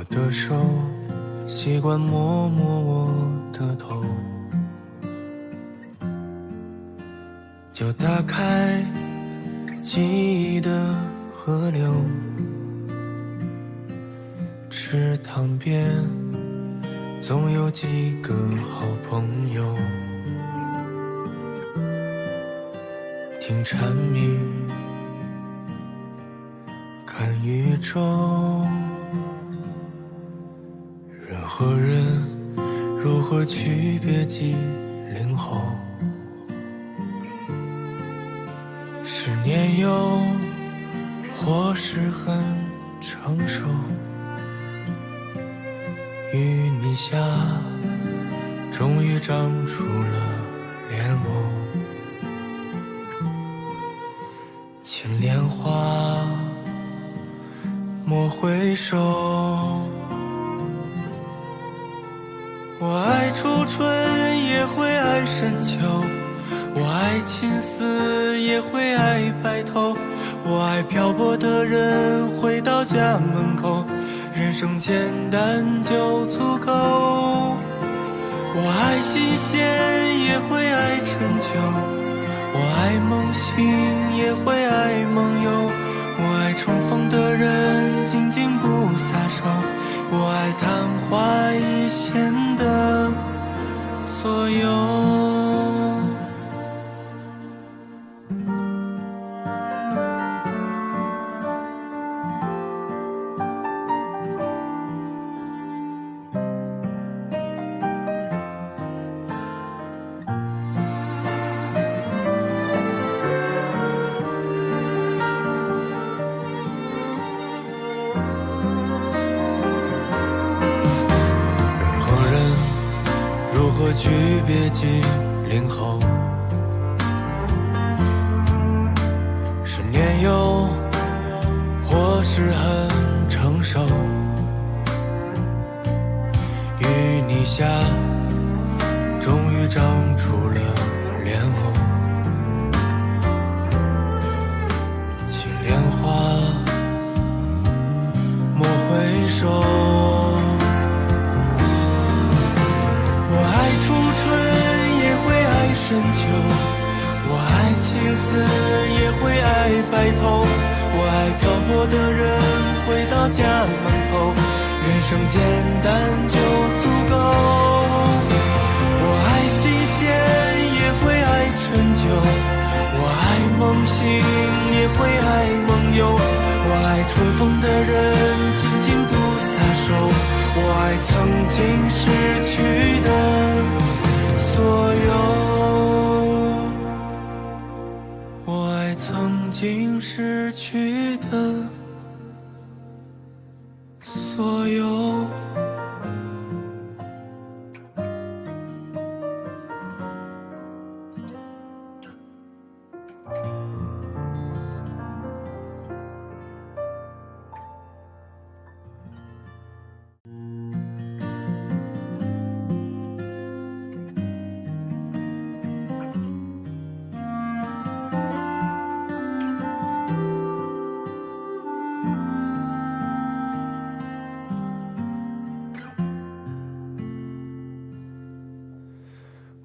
我的手习惯摸摸我的头，就打开记忆的河流，池塘边总有几个好朋友，听蝉鸣，看宇宙，人和人如何区别90后？是年幼，或是很成熟。淤泥下，终于长出了莲藕。牵莲花，莫回首。我爱初春，也会爱深秋。我爱青丝，也会爱白头。我爱漂泊的人，回到家门口。人生简单就足够，我爱新鲜，也会爱陈旧，我爱梦醒，也会爱梦游，我爱重逢的人，紧紧不撒手，我爱昙花一现的所有。区别90后，是年幼，或是很成熟。淤泥下，终于长出了莲藕。青莲花，莫回首。深秋，我爱青丝，也会爱白头，我爱漂泊的人，回到家门口，人生简单就足够。我爱新鲜，也会爱陈旧，我爱梦醒，也会爱梦游，我爱重逢的人，紧紧不撒手，我爱曾经失去的所有。曾经失去的所有。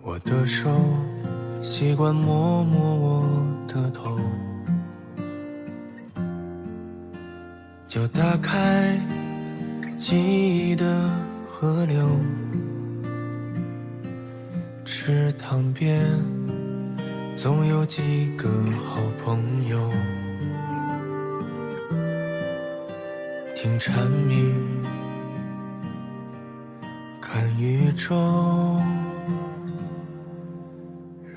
我的手习惯摸摸我的头，就打开记忆的河流，池塘边总有几个好朋友，听蝉鸣，看宇宙，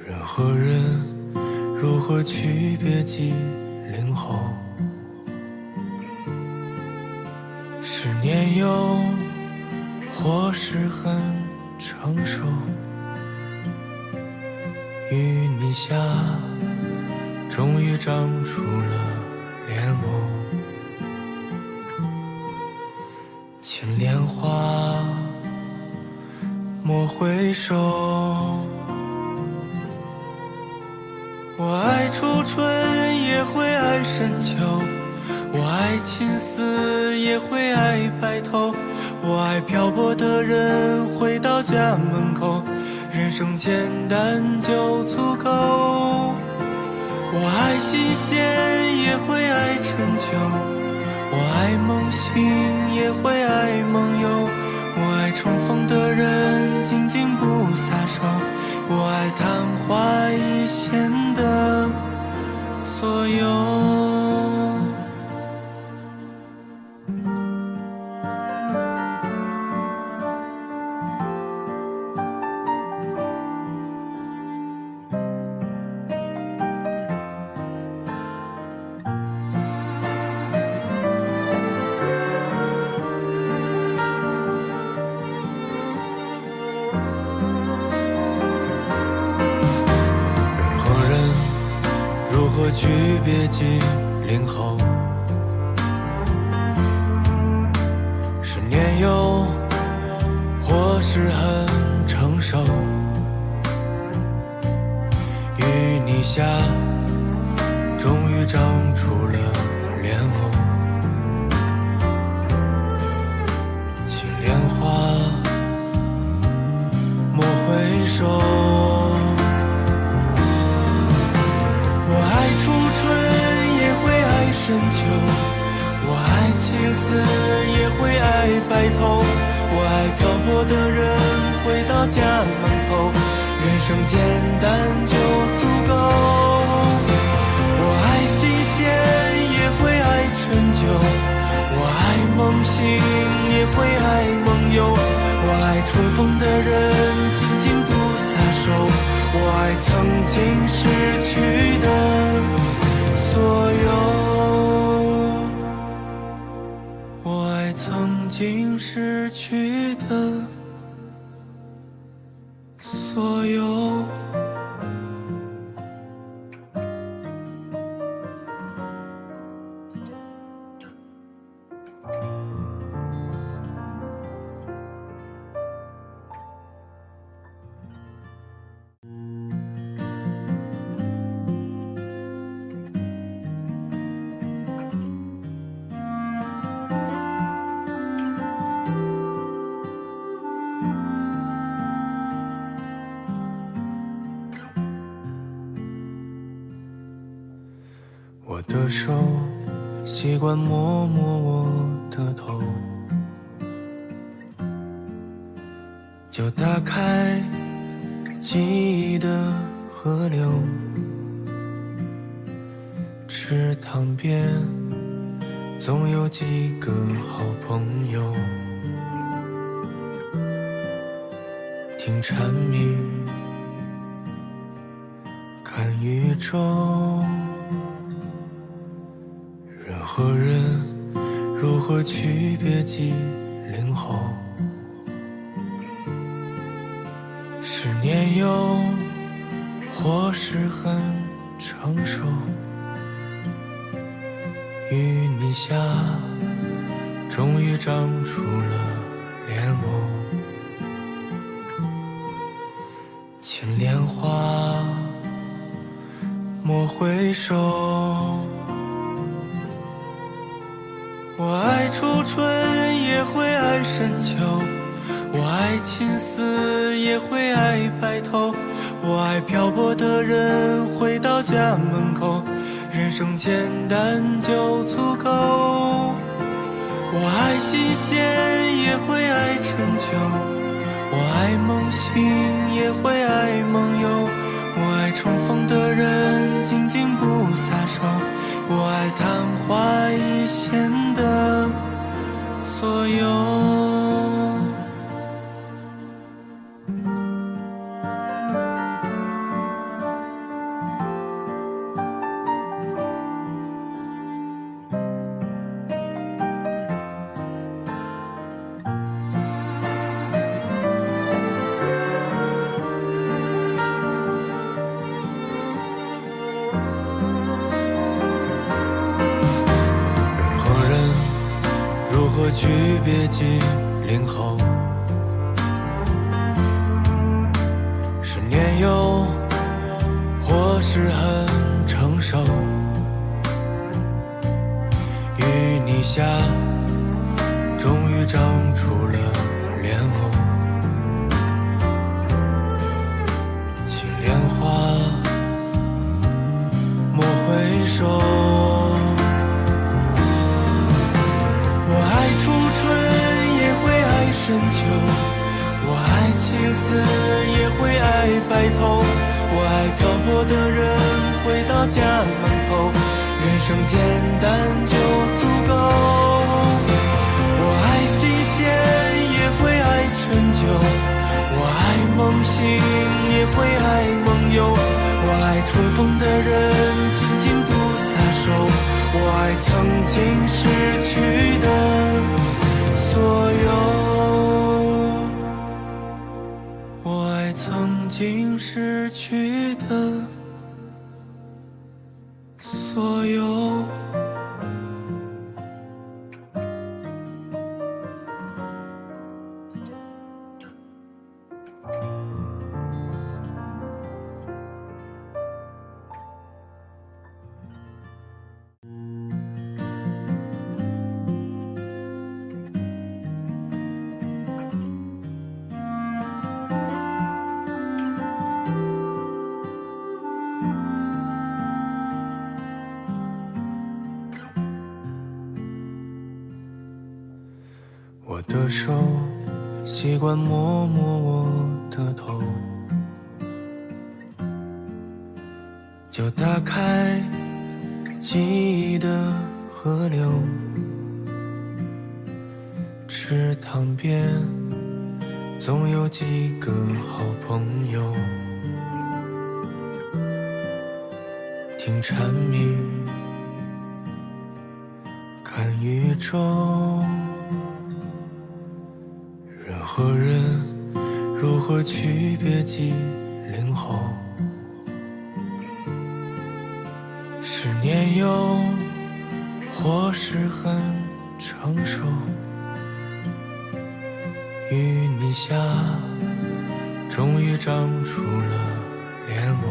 人和人如何区别90后？是年幼，或是很成熟。淤泥下，终于长出了莲藕。牵莲花，莫回首。我爱初春，也会爱深秋，我我爱情丝也会爱白头，我爱漂泊的人回到家门口，人生简单就足够。我爱新鲜也会爱陈旧，我爱梦醒也会爱梦游，我爱重逢的人紧紧不撒手，我爱昙花一现的所有。 区别90后，是年幼，或是很成熟。淤泥下，终于长出了莲藕。青莲花，莫回首。 深秋，我爱青丝也会爱白头，我爱漂泊的人回到家门口，人生简单就足够。我爱新鲜也会爱陈旧，我爱梦醒也会爱梦游，我爱重逢的人紧紧不撒手，我爱曾经失去的所有。 曾经失去的所有。我的手习惯摸摸我的头，就打开记忆的河流。池塘边总有几个好朋友，听蝉鸣，看宇宙。 和人如何区别90后？是年幼，或是很成熟。淤泥下，终于长出了莲藕。千莲花，莫回首。 我爱初春，也会爱深秋；我爱青丝，也会爱白头；我爱漂泊的人回到家门口，人生简单就足够。我爱新鲜，也会爱陈旧；我爱梦醒，也会爱梦游；我爱重逢的人，紧紧不撒手。 我爱昙花一现的所有。 区别70后，是年幼，或是很成熟。下，终于长出了莲藕。青莲花，莫回首。我爱初春，也会爱深秋；我爱青丝，也会爱白头；我爱漂泊的人，回到家门口。人生简单就足够。我爱新鲜，也会爱陈旧；我爱梦醒，也会爱梦游；我爱重逢的人，紧紧不撒手；我爱曾经失去的所有，我爱曾经失去的。 所有。我的手习惯摸摸我的头，就打开记忆的河流。池塘边总有几个好朋友，听蝉鸣，看宇宙。 人和人如何区别90后？是年幼，或是很成熟。淤泥下，终于长出了莲藕。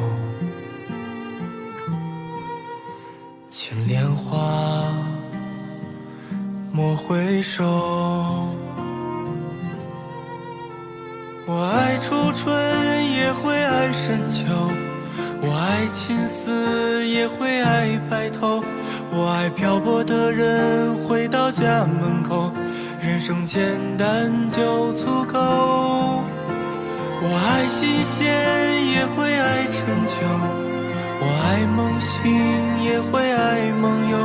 青莲花，莫回首。 我爱初春，也会爱深秋；我爱青丝，也会爱白头；我爱漂泊的人，回到家门口。人生简单就足够。我爱新鲜，也会爱陈旧；我爱梦醒，也会爱梦游；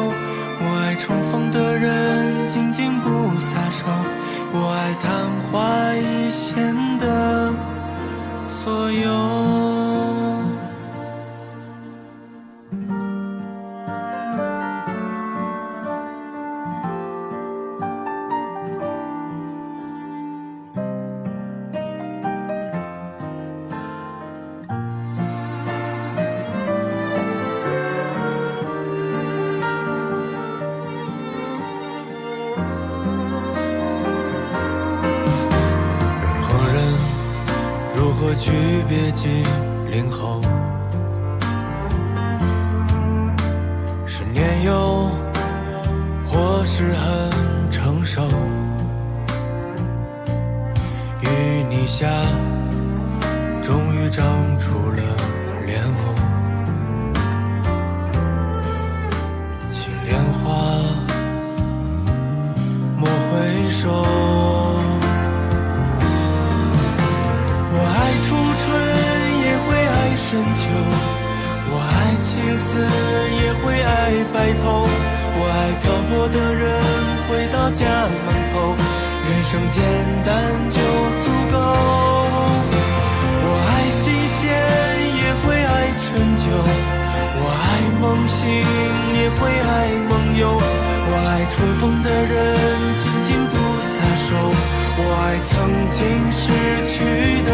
我爱重逢的人，紧紧不撒手。 我爱昙花一现的所有。区别70后，是年幼，或是很成熟。淤泥下，终于长出了莲藕。青莲花，莫回首。 深秋，我爱青丝，也会爱白头；我爱漂泊的人，回到家门口。人生简单就足够。我爱新鲜，也会爱陈旧；我爱梦醒，也会爱梦游；我爱重逢的人，紧紧不撒手；我爱曾经失去的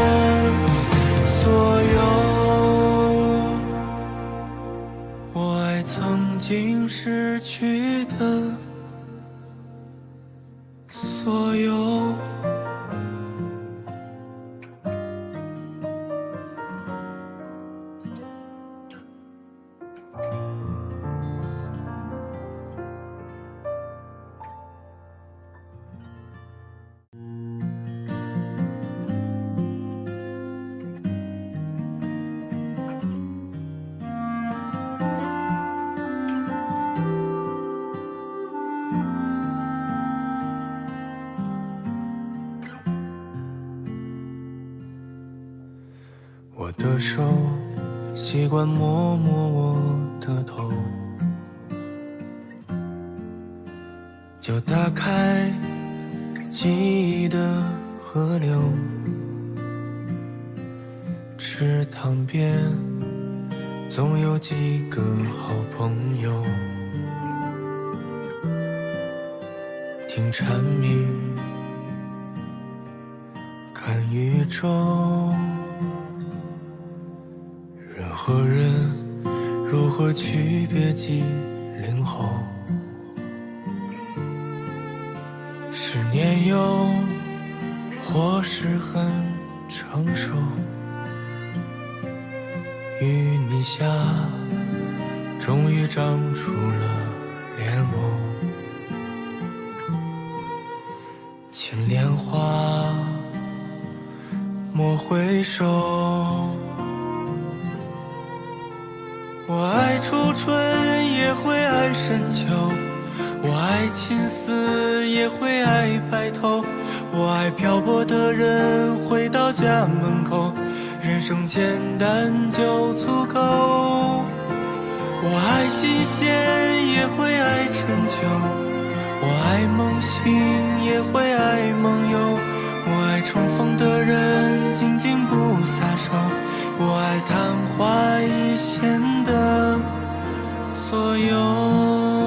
所有。 曾经失去的所有。的手，习惯摸摸我的头，就打开记忆的河流。池塘边总有几个好朋友，听蝉鸣，看宇宙。 人和人如何区别90后？是年幼，或是很成熟。淤泥下，终于长出了莲藕。牵莲花，莫回首。 我爱初春，也会爱深秋；我爱青丝，也会爱白头；我爱漂泊的人，回到家门口。人生简单就足够。我爱新鲜，也会爱陈旧；我爱梦醒，也会爱梦游；我爱重逢的人，紧紧不撒手。 我爱昙花一现的所有。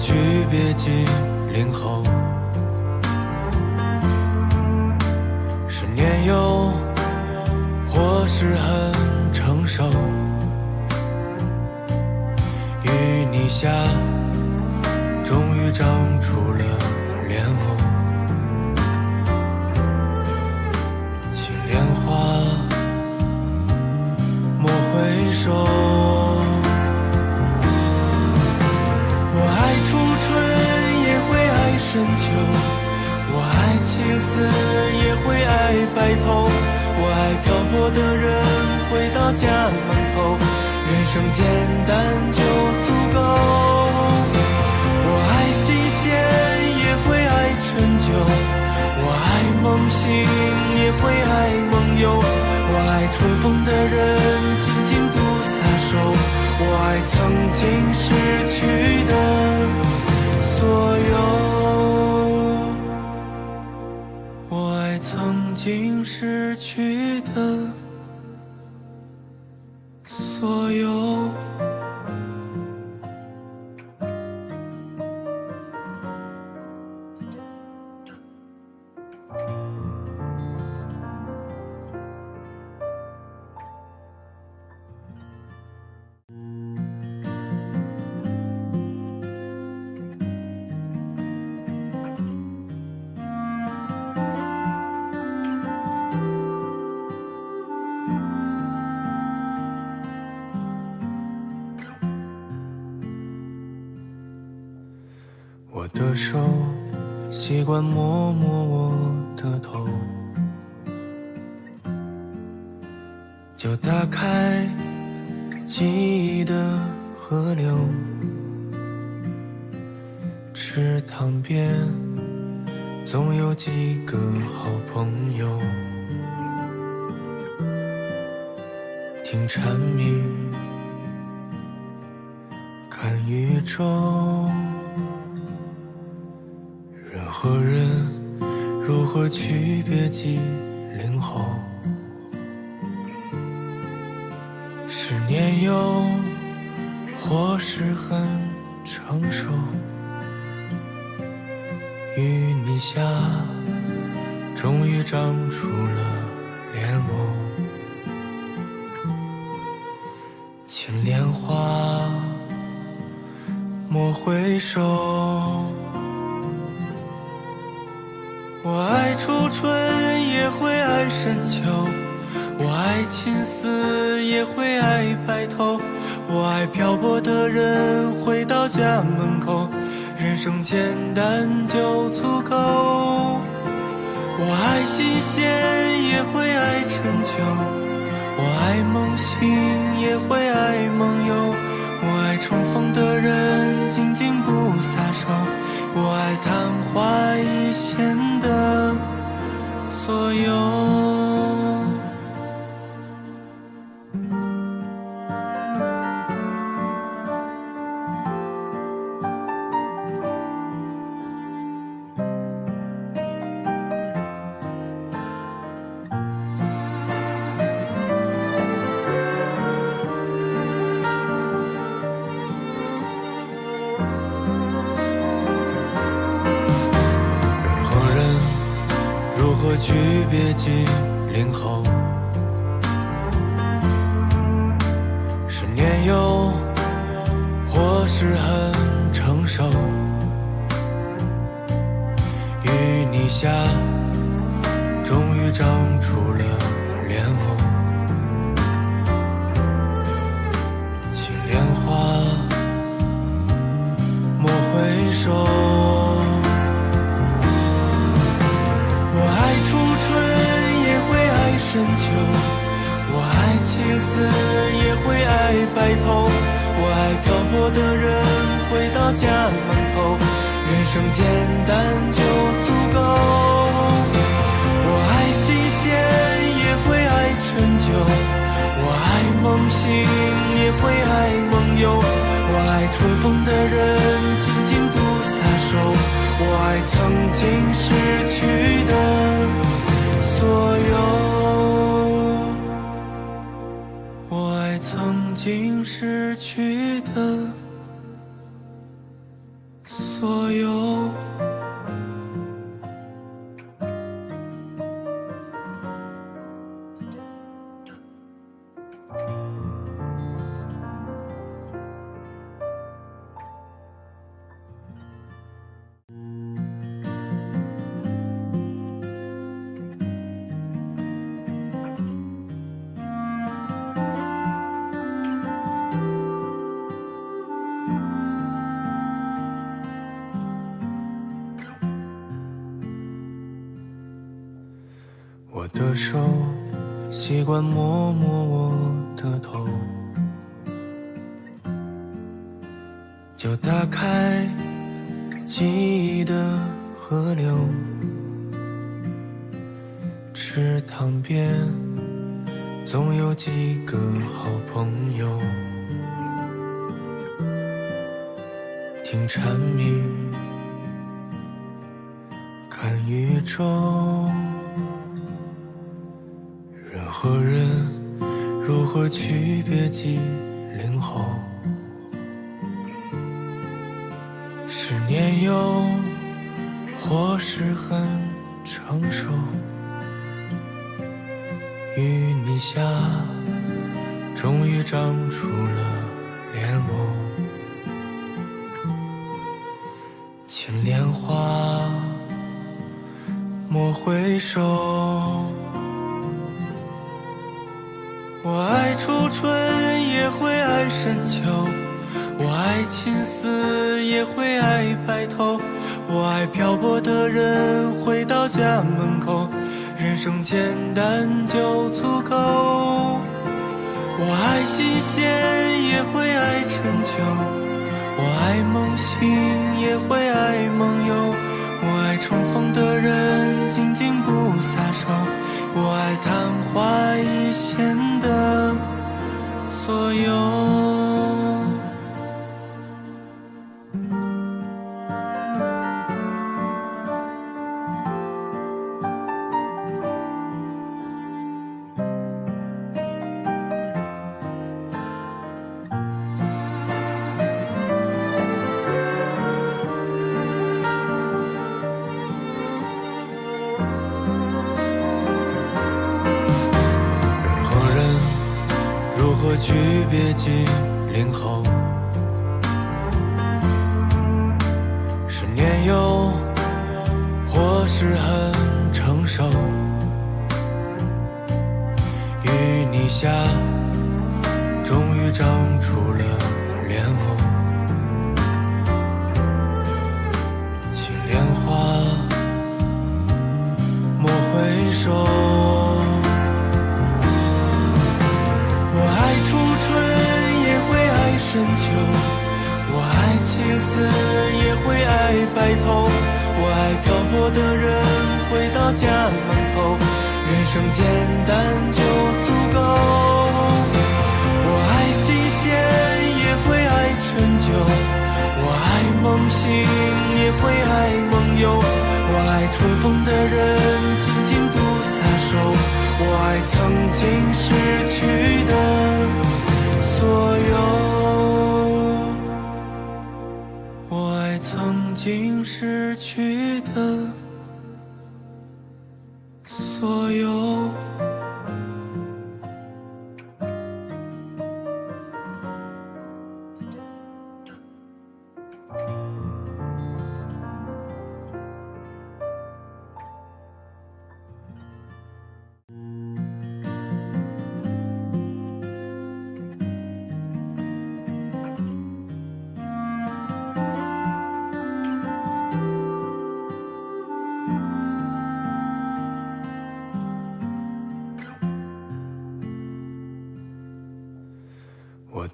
区别90后，是年幼，或是很成熟。淤泥下，终于长出了莲藕。牵莲花，莫回首。 深秋，我爱青丝，也会爱白头；我爱漂泊的人，回到家门口。人生简单就足够。我爱新鲜，也会爱陈旧；我爱梦醒，也会爱梦游；我爱重逢的人，紧紧不撒手；我爱曾经失去的所有。 曾经失去的所有。的手习惯摸摸我的头，就打开记忆的河流。池塘边总有几个好朋友，听蝉鸣，看宇宙。 人和人如何区别90后？是年幼，或是很成熟。淤泥下，终于长出了莲藕。牵莲花，莫回首。 我爱初春，也会爱深秋；我爱青丝，也会爱白头；我爱漂泊的人回到家门口，人生简单就足够。我爱新鲜也会爱陈旧，我爱梦醒也会爱梦游。我爱重逢的人紧紧不撒手，我爱昙花一现的所有。 区别90后，是年幼，或是很成熟。淤泥下，终于长出了莲藕。其莲花，莫回首。 深秋，我爱青丝，也会爱白头。我爱漂泊的人回到家门口，人生简单就足够。我爱新鲜，也会爱陈旧。我爱梦醒，也会爱梦游。我爱重逢的人紧紧不撒手。我爱曾经失去的所有。 曾经失去的所有。的手习惯摸摸我的头，就打开记忆的河流。池塘边总有几个好朋友，听蝉鸣，看宇宙。 何人如何区别90后？是年幼，或是很成熟。淤泥下，终于长出了莲藕。牵莲花，莫回首。 我爱初春，也会爱深秋；我爱青丝，也会爱白头；我爱漂泊的人回到家门口，人生简单就足够。我爱新鲜，也会爱陈旧；我爱梦醒，也会爱梦游；我爱重逢的人紧紧不撒手。 我爱昙花一现的所有。 区别90后，是年幼，或是很成熟。淤泥下，终于长出了莲藕，请莲花莫回首。 深秋，我爱青丝，也会爱白头。我爱漂泊的人，回到家门口，人生简单就足够。我爱新鲜，也会爱陈旧。我爱梦醒，也会爱梦游。我爱重逢的人，紧紧不撒手。我爱曾经失去的所有。 曾经失去的所有。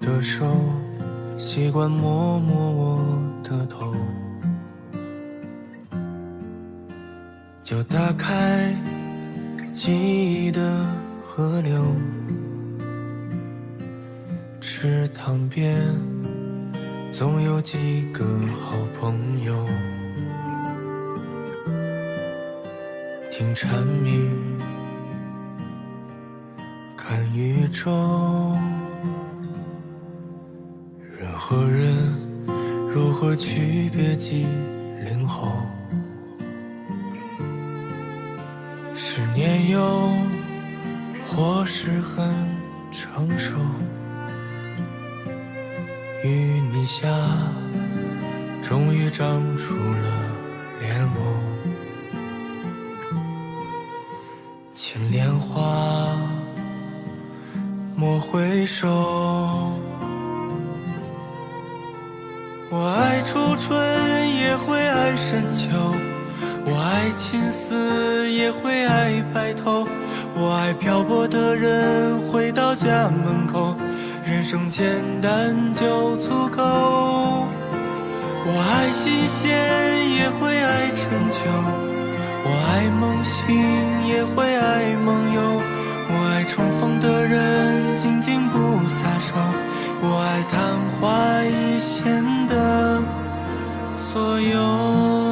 的手习惯摸摸我的头，就打开记忆的河流。池塘边总有几个好朋友，听蝉鸣，看宇宙。 何人如何区别70后？是年幼，或是很长寿。淤泥下，终于长出了莲藕。请莲花莫回首。 我爱初春，也会爱深秋；我爱青丝，也会爱白头；我爱漂泊的人，回到家门口，人生简单就足够。我爱新鲜，也会爱陈旧；我爱梦醒，也会爱梦游；我爱重逢的人，紧紧不撒手。 我爱昙花一现的所有。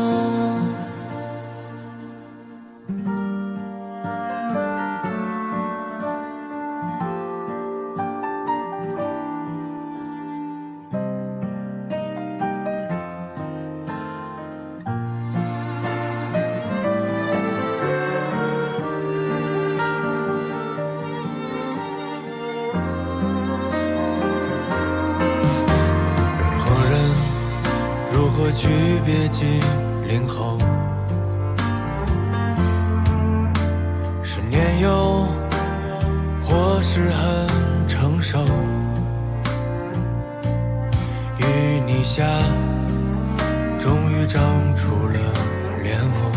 区别70后，是年幼，或是很成熟。淤泥下，终于长出了莲藕。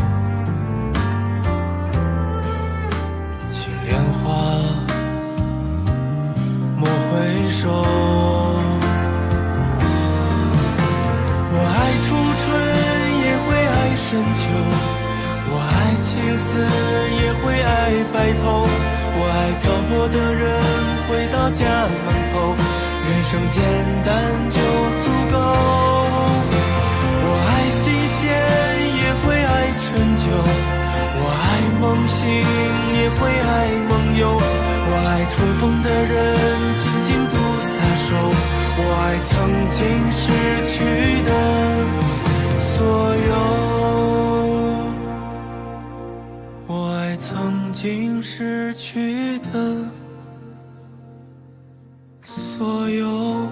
请莲花莫回首。 深秋，我爱青丝，也会爱白头。我爱漂泊的人，回到家门口，人生简单就足够。我爱新鲜，也会爱陈旧；我爱梦醒，也会爱梦游；我爱重逢的人，紧紧不撒手；我爱曾经失去的所有。 曾经失去的所有。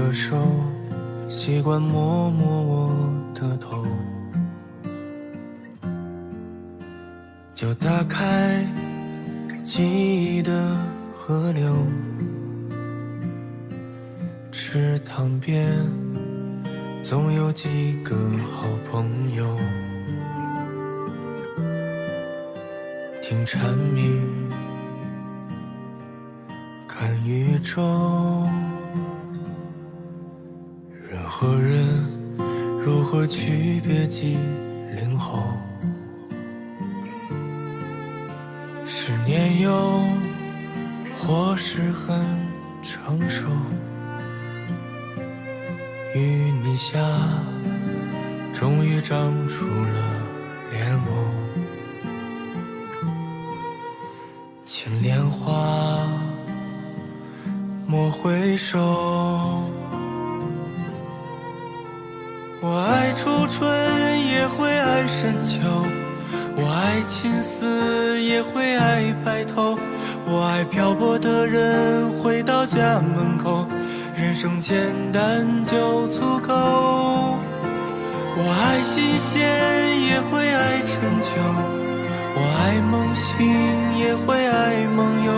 的手，习惯摸摸我的头，就打开记忆的河流。池塘边总有几个好朋友，听蝉鸣，看宇宙。 人和人如何区别90后？是年幼，或是很成熟。淤泥下，终于长出了莲藕。牵莲花，莫回首。 我爱初春，也会爱深秋；我爱青丝，也会爱白头；我爱漂泊的人，回到家门口。人生简单就足够。我爱新鲜，也会爱陈旧；我爱梦醒，也会爱梦游；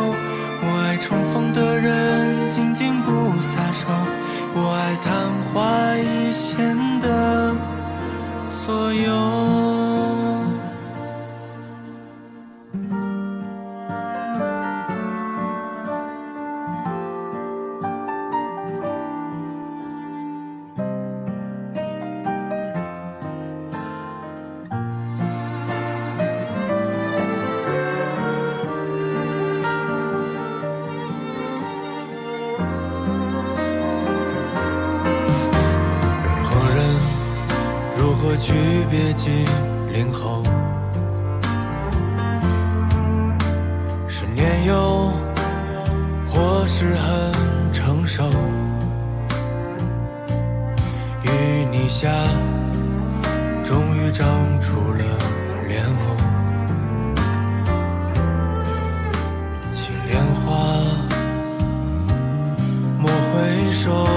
我爱重逢的人，紧紧不撒手。 我爱昙花一现的所有。区别90后，是年幼，或是很成熟。淤泥下，终于长出了莲藕。青莲花，莫回首。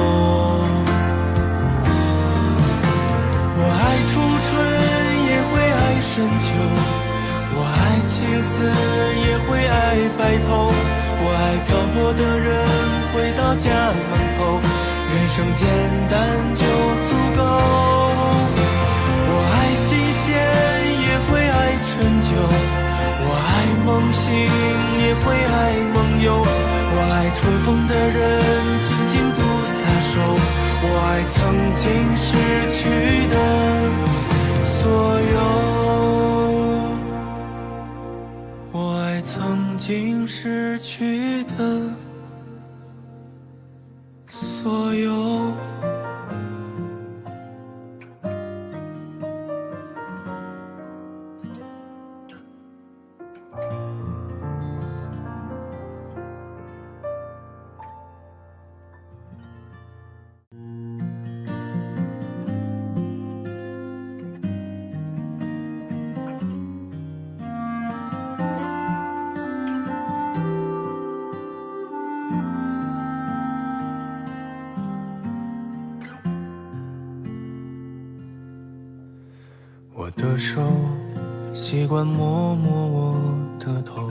深秋，我爱青丝，也会爱白头；我爱漂泊的人，回到家门口。人生简单就足够。我爱新鲜，也会爱陈旧；我爱梦醒，也会爱梦游；我爱重逢的人，紧紧不撒手；我爱曾经失去的所有。 曾经失去的所有。的手习惯摸摸我的头，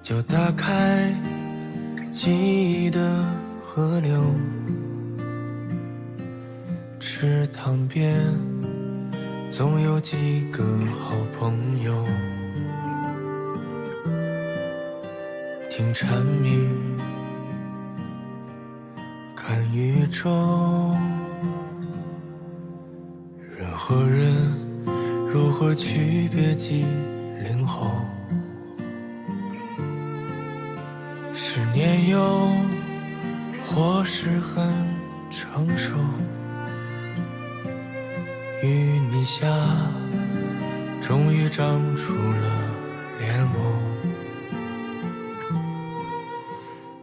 就打开记忆的河流。池塘边总有几个好朋友，听蝉鸣，看宇宙。 人和人如何区别90后？是年幼，或是很成熟。淤泥下，终于长出了莲藕。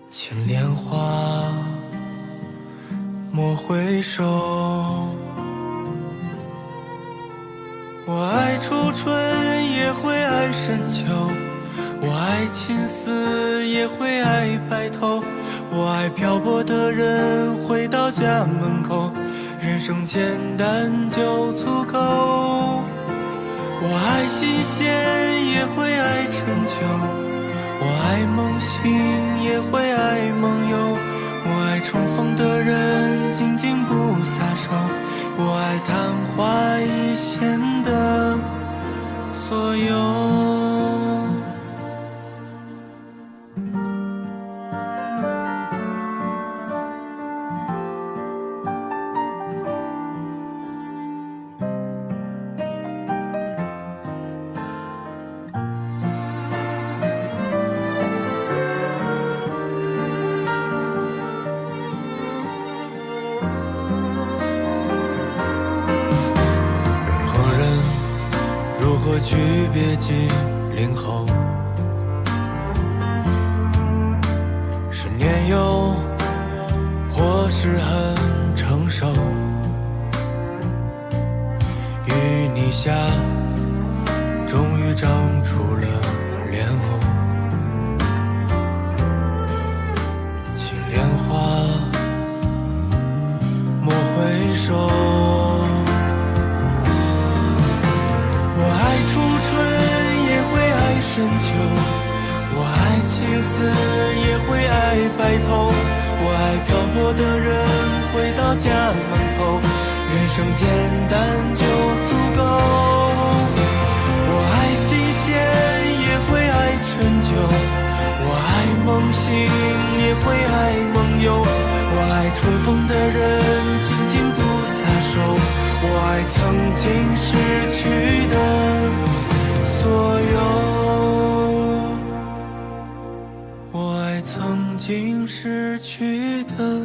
牵莲花，莫回首。 我爱初春，也会爱深秋；我爱青丝，也会爱白头；我爱漂泊的人回到家门口，人生简单就足够。我爱新鲜也会爱陈旧，我爱梦醒也会爱梦游，我爱重逢的人紧紧不撒手，我爱昙花一现的所有。 区别90后，是年幼，或是很成熟。淤泥下，终于长出了莲藕。青莲花，莫回首。 深秋，我爱青丝，也会爱白头。我爱漂泊的人回到家门口，人生简单就足够。我爱新鲜，也会爱陈旧。我爱梦醒，也会爱梦游。我爱重逢的人紧紧不撒手。我爱曾经失去的所有。 曾经失去的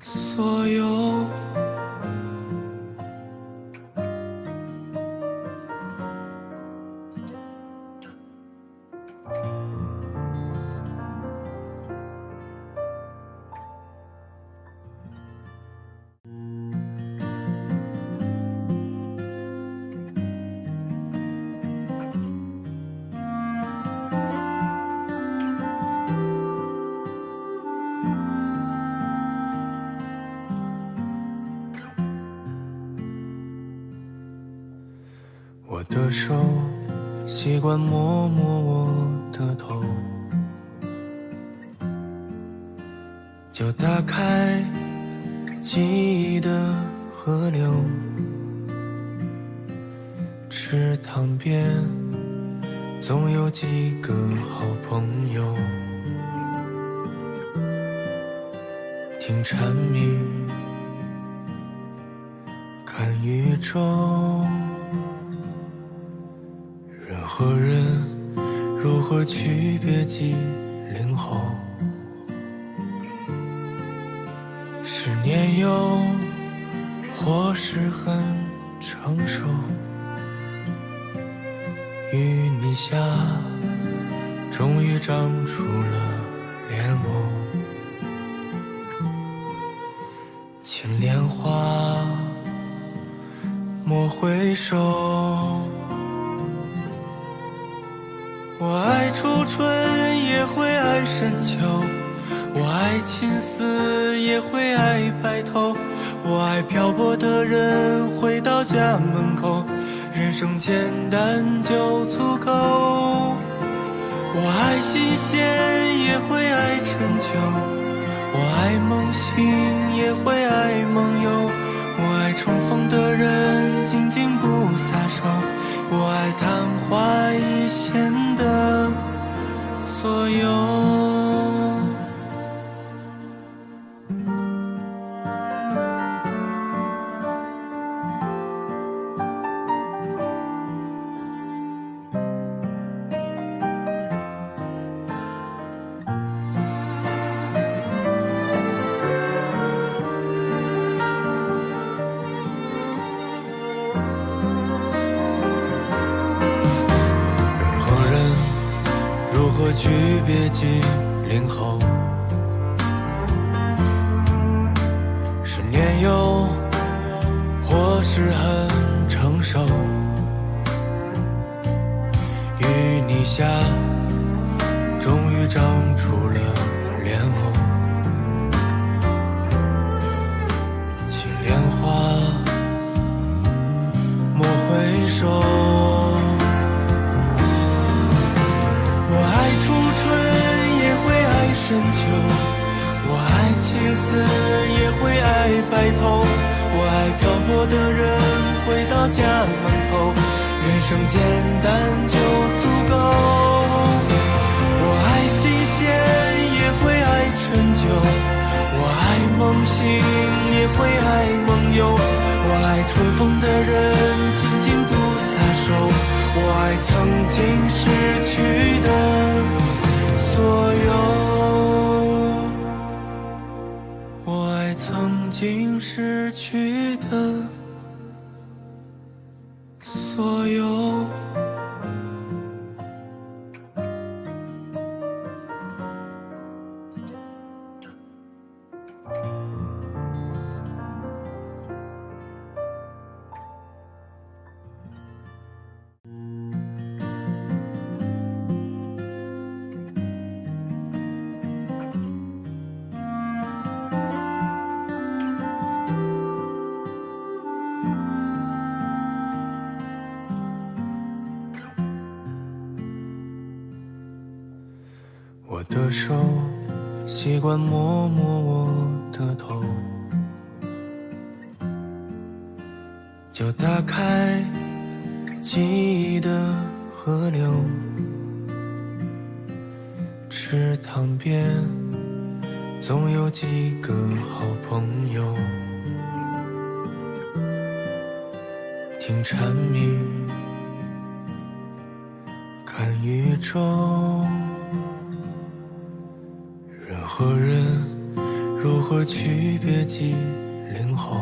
所有。的手习惯摸摸我的头，就打开记忆的河流。池塘边总有几个好朋友，听蝉鸣，看宇宙。 和人如何区别90后？是年幼，或是很成熟。淤泥下，终于长出了莲藕。千莲花，莫回首。 我爱初春，也会爱深秋；我爱青丝，也会爱白头；我爱漂泊的人回到家门口，人生简单就足够。我爱新鲜，也会爱陈旧；我爱梦醒，也会爱梦游；我爱重逢的人紧紧不撒手。 我爱昙花一现的所有。 区别90后，是年幼，或是很成熟。淤泥下，终于长出了莲藕，请莲花莫回首。我爱初春，也会爱深秋；我爱青丝，也会爱白头；我爱漂泊的人，回到家门口。人生简单就足够。 梦醒也会爱梦游，我爱春风的人，紧紧不撒手。我爱曾经失去的所有，我爱曾经失去的所有。 我的手习惯摸摸我的头，就打开记忆的河流。池塘边总有几个好朋友，听蝉鸣，看宇宙。 人和人如何区别70后？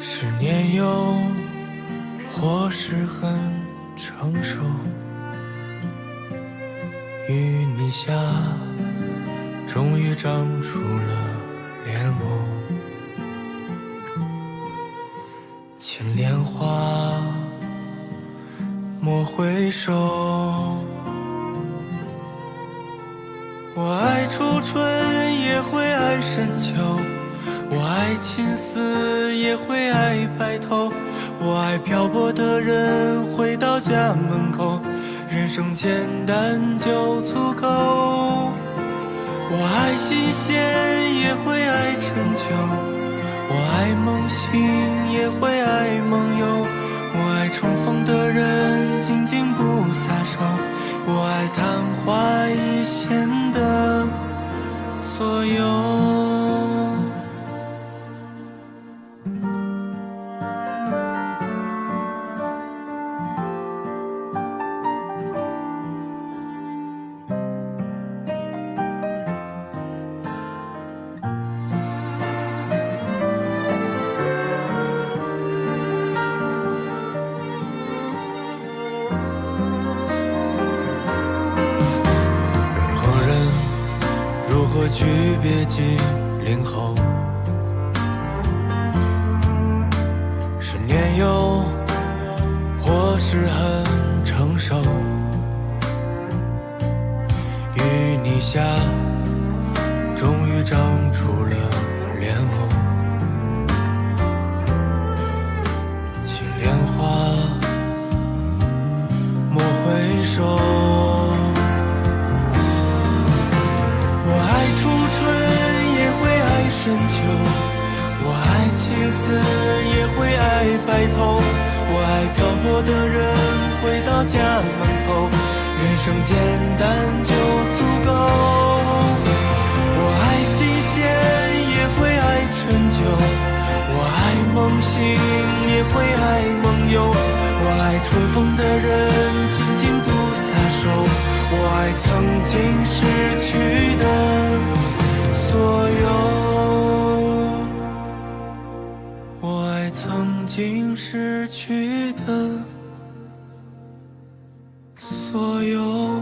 是年幼，或是很成熟。淤泥下，终于长出了莲藕。请莲花莫回首。 我爱初春，也会爱深秋；我爱青丝，也会爱白头；我爱漂泊的人，回到家门口。人生简单就足够。我爱新鲜，也会爱陈旧；我爱梦醒，也会爱梦游；我爱重逢的人，紧紧不撒手。 我爱昙花一现的所有。区别70后，是年幼，或是很成熟。淤泥下，终于长出了莲藕。请莲花莫回首。 深秋，我爱青丝，也会爱白头；我爱漂泊的人，回到家门口。人生简单就足够。我爱新鲜，也会爱陈旧；我爱梦醒，也会爱梦游；我爱春风的人，紧紧不撒手；我爱曾经失去的所有。 曾经失去的所有，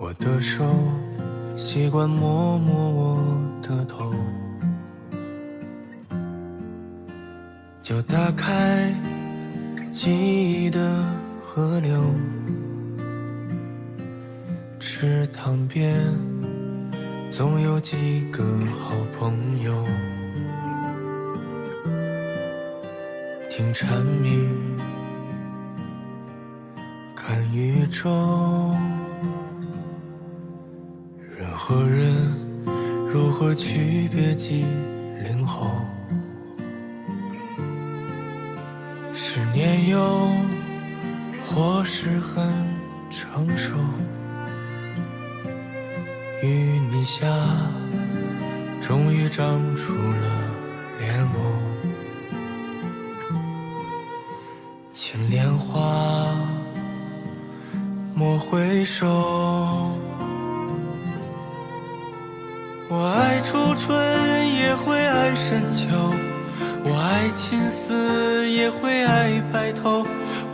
我的手习惯摸摸我的头，就打开记忆的河流。池塘边总有几个好朋友，听蝉鸣，看宇宙。 人和人如何区别90后？是年幼，或是很成熟。淤泥下，终于长出了莲藕。牵莲花，莫回首。 我爱初春，也会爱深秋；我爱青丝，也会爱白头；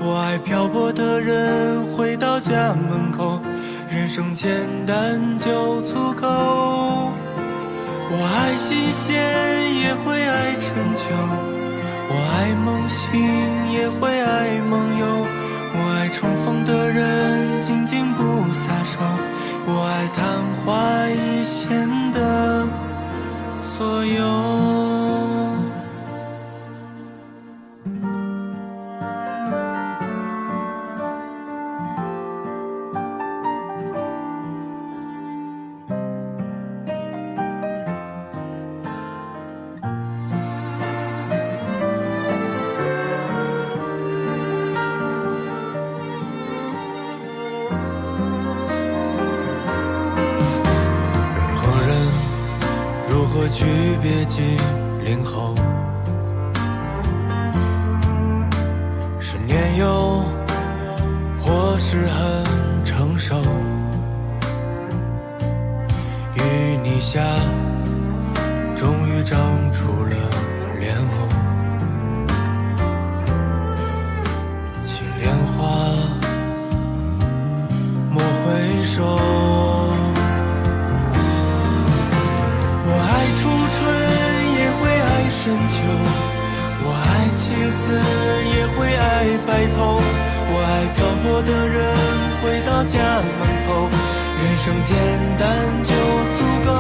我爱漂泊的人，回到家门口。人生简单就足够。我爱新鲜，也会爱陈旧；我爱梦醒，也会爱梦游；我爱重逢的人，紧紧不撒手。 我爱昙花一现的所有。区别90后，是年幼，或是很成熟。淤泥下，终于长出了莲藕。牵莲花，莫回首。 深秋，我爱青丝，也会爱白头；我爱漂泊的人，回到家门口。人生简单就足够。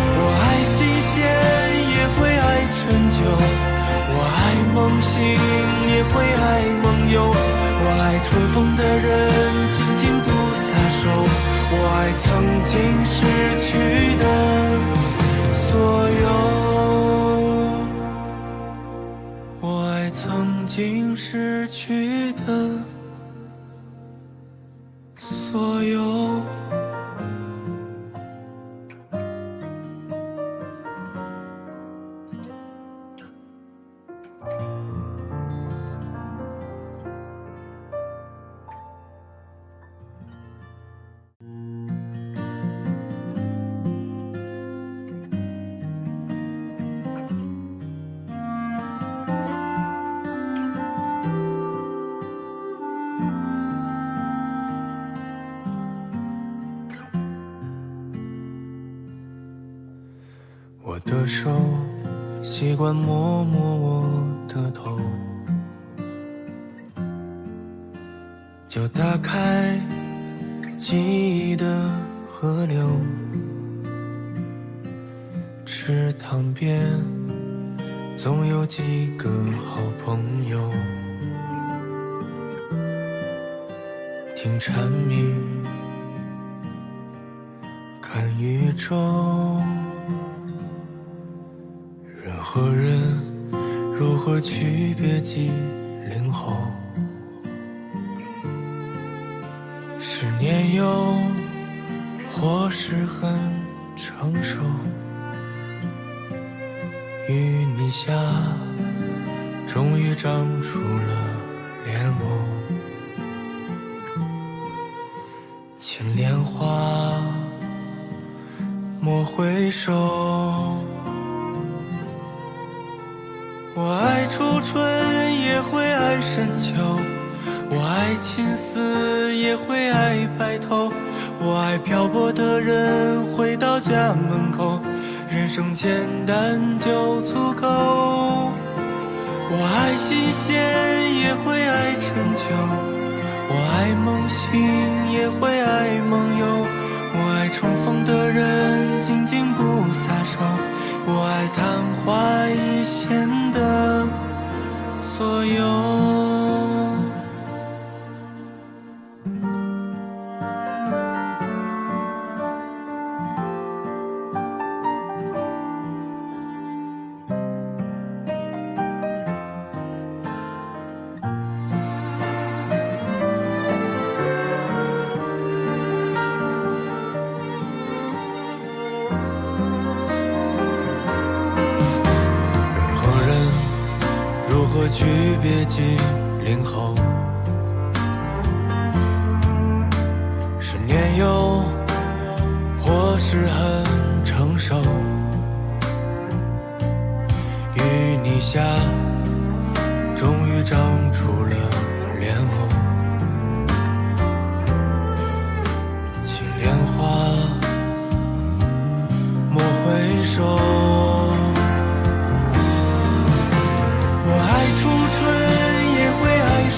我爱新鲜，也会爱陈旧；我爱梦醒，也会爱梦游；我爱重逢的人，紧紧不撒手；我爱曾经失去的所有。 曾经失去的所有。我的手习惯摸摸我的头，就打开记忆的河流。池塘边总有几个好朋友，听蝉鸣，看宇宙。 人和人如何区别90后？是年幼，或是很成熟。淤泥下，终于长出了莲藕。牵莲花，莫回首。 我爱初春，也会爱深秋；我爱情丝也会爱白头，我爱漂泊的人回到家门口，人生简单就足够。我爱新鲜也会爱陈旧，我爱梦醒也会爱梦游，我爱重逢的人紧紧不撒手，我爱昙花一现的所有。 区别90后，是年幼，或是很成熟。淤泥下，终于长出了莲藕。青莲花，莫回首。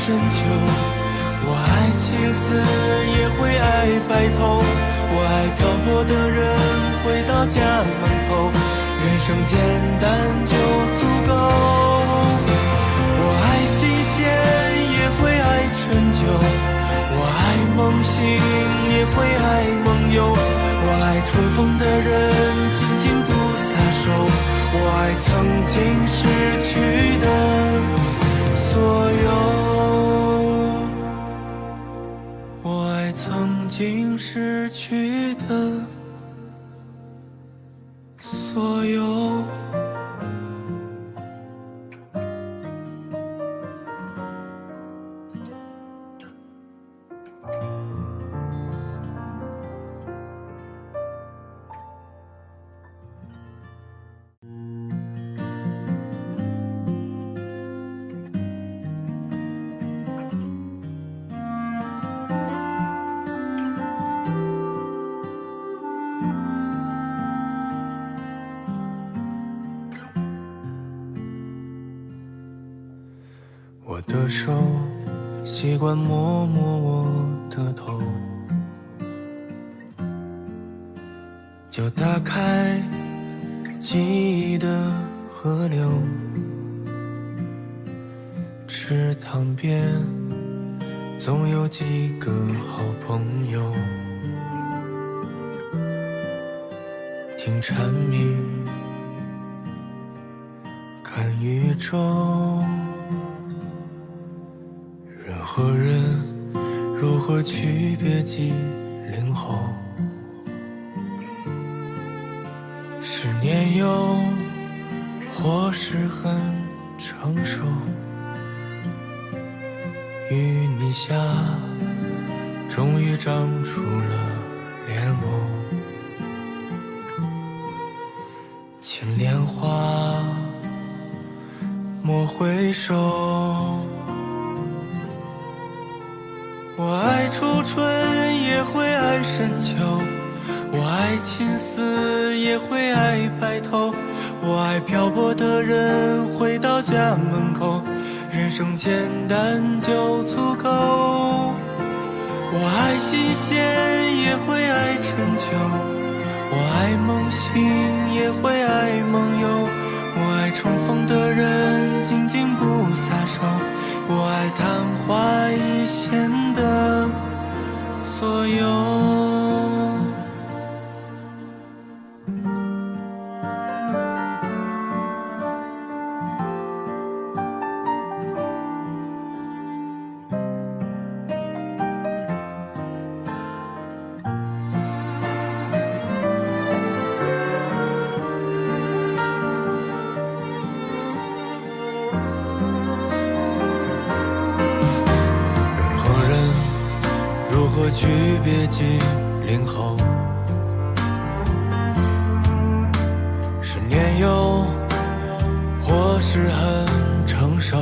深秋，我爱青丝，也会爱白头，我爱漂泊的人回到家门口，人生简单就足够。我爱新鲜，也会爱陈旧，我爱梦醒，也会爱梦游，我爱重逢的人紧紧不撒手，我爱曾经失去的所有。 曾经失去的所有。的手习惯摸摸我的头，就打开记忆的河流。池塘边总有几个好朋友，听蝉鸣，看宇宙。 何人如何区别90后？是年幼，或是很成熟。淤泥下，终于长出了莲藕。青莲花，莫回首。 我爱初春，也会爱深秋；我爱青丝，也会爱白头；我爱漂泊的人回到家门口，人生简单就足够。我爱新鲜，也会爱陈旧；我爱梦醒，也会爱梦游；我爱重逢的人紧紧不撒手。 我爱昙花一现的所有。 区别90后，是年幼，或是很成熟。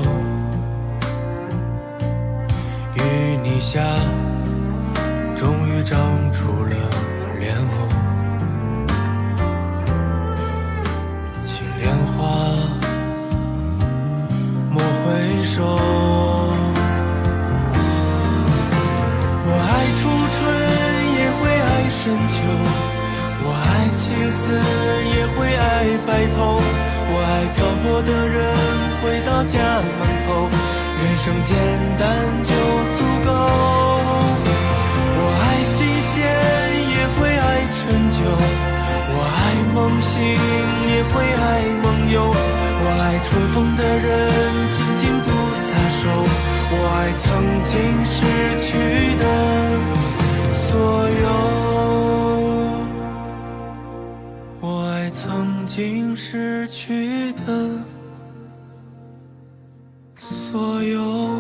淤与你下，终于长出了莲藕。请莲花莫回首，我爱初春也会爱深秋，我爱青丝也会爱白头，我爱漂泊的人回到家门口。 人生简单就足够，我爱新鲜也会爱陈旧，我爱梦醒也会爱梦游，我爱重逢的人紧紧不撒手，我爱曾经失去的所有，我爱曾经失去的。 所有。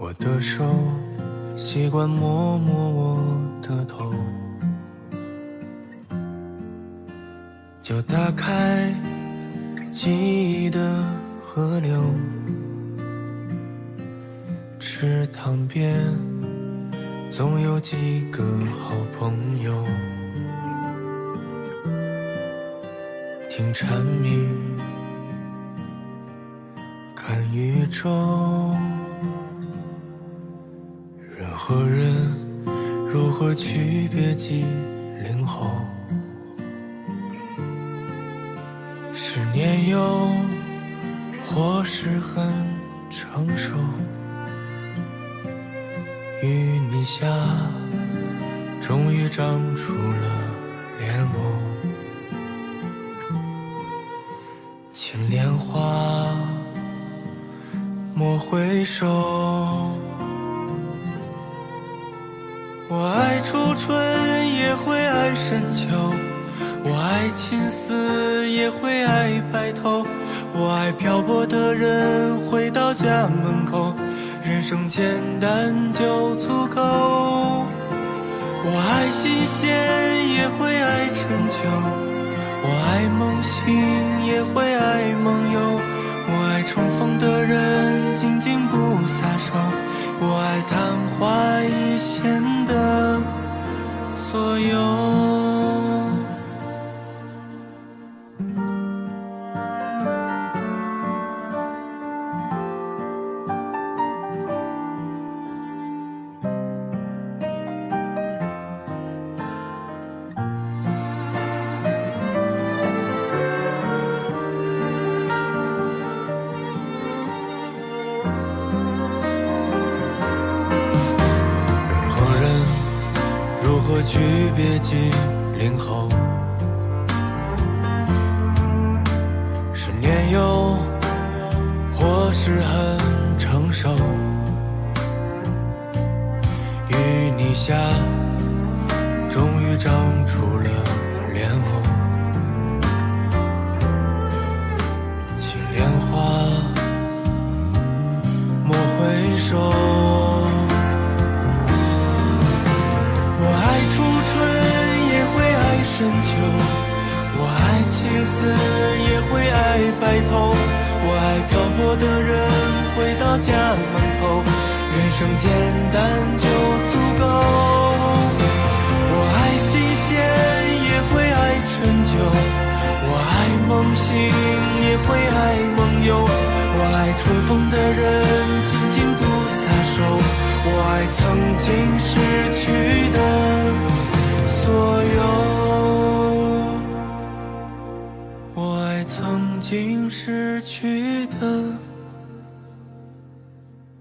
我的手习惯摸摸我的头，就打开记忆的河流。池塘边总有几个好朋友，听蝉鸣，看宇宙。 人和人如何区别70后？是年幼，或是很成熟。与你下，终于长出了莲藕。请莲花莫回首。 我爱初春，也会爱深秋；我爱青丝，也会爱白头；我爱漂泊的人回到家门口。人生简单就足够。我爱新鲜，也会爱陈旧；我爱梦醒，也会爱梦游；我爱重逢的人，紧紧不撒手。 我爱昙花一现的所有。 区别70后，是年幼，或是很成熟。与你下，终于长出了莲藕。请莲花莫回首。 深秋，我爱青丝，也会爱白头；我爱漂泊的人回到家门口。人生简单就足够。我爱新鲜，也会爱陈旧；我爱梦醒，也会爱梦游；我爱重逢的人紧紧不撒手；我爱曾经失去的所有。 曾经失去的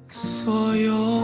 所有。